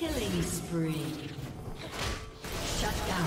Killing spree. Shut down.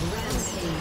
Rampage.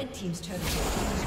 Red team's turret has been destroyed.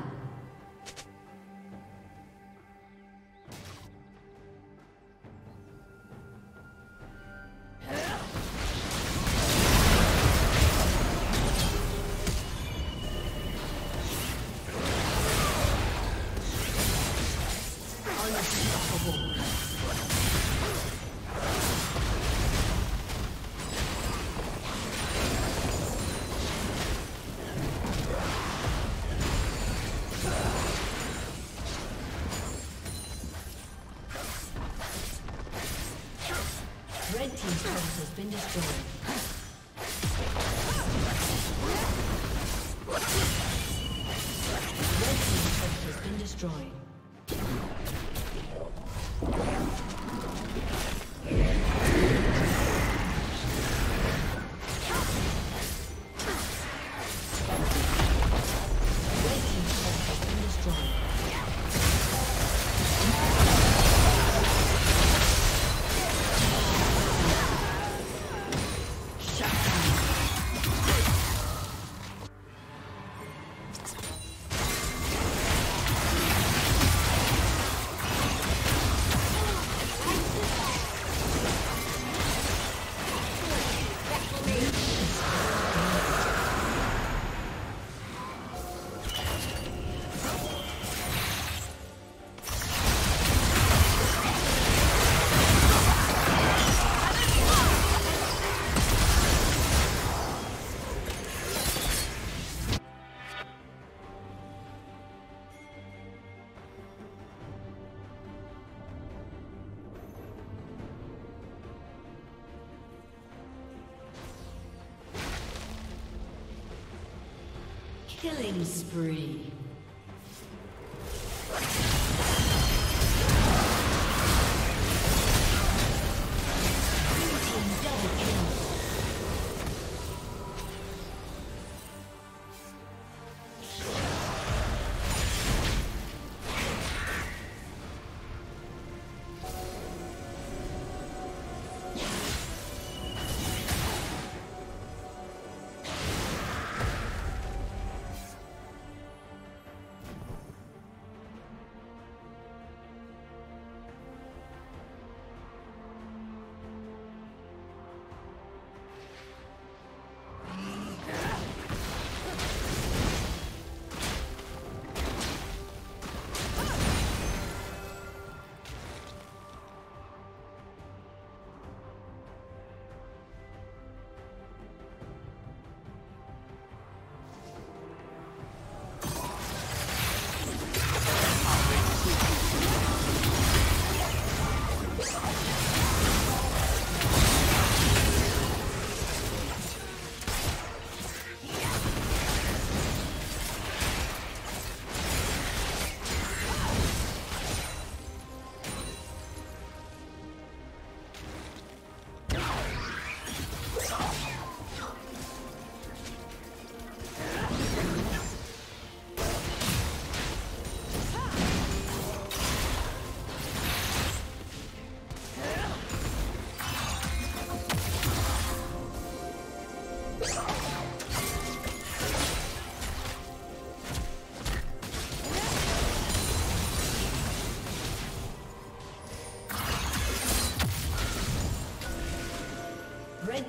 Killing spree.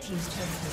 He's trying to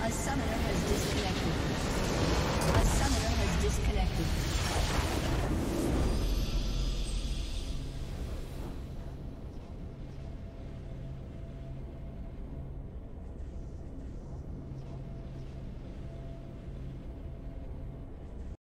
A summoner has disconnected.